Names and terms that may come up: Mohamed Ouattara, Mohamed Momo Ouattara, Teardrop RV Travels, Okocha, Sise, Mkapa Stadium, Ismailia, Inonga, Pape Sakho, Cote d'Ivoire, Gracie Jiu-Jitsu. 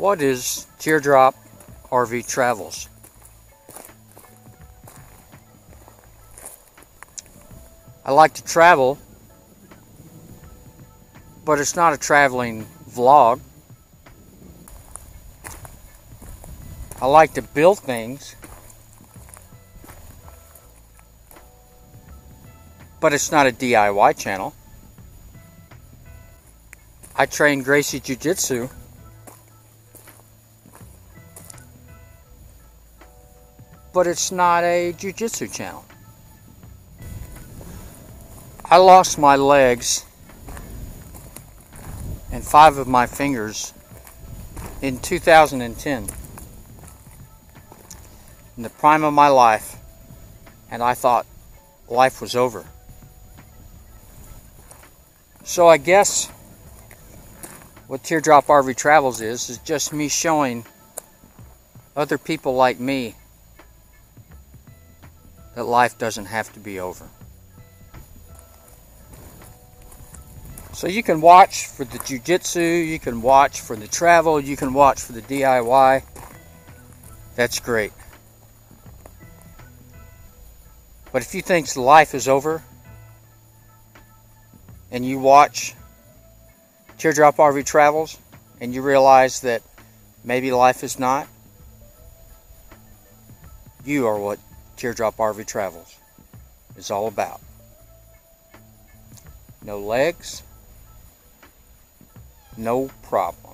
What is Teardrop RV Travels? I like to travel, but it's not a traveling vlog. I like to build things, but it's not a DIY channel. I train Gracie Jiu-Jitsu, but it's not a Jiu-Jitsu channel. I lost my legs and 5 of my fingers in 2010. In the prime of my life, and I thought life was over. So I guess what Teardrop RV Travels is just me showing other people like me that life doesn't have to be over. So you can watch for the jiu-jitsu, you can watch for the travel, you can watch for the DIY. That's great. But if you think life is over and you watch Teardrop RV Travels and you realize that maybe life is not, you are what Teardrop RV Travels is all about. No legs, no problem.